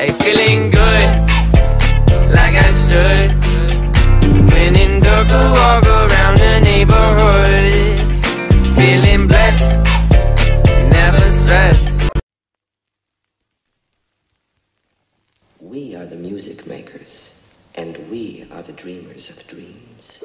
Hey, feeling good, like I should. When in dark, I walk around the neighborhood. Feeling blessed, never stressed. We are the music makers, and we are the dreamers of dreams.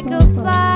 I go fly.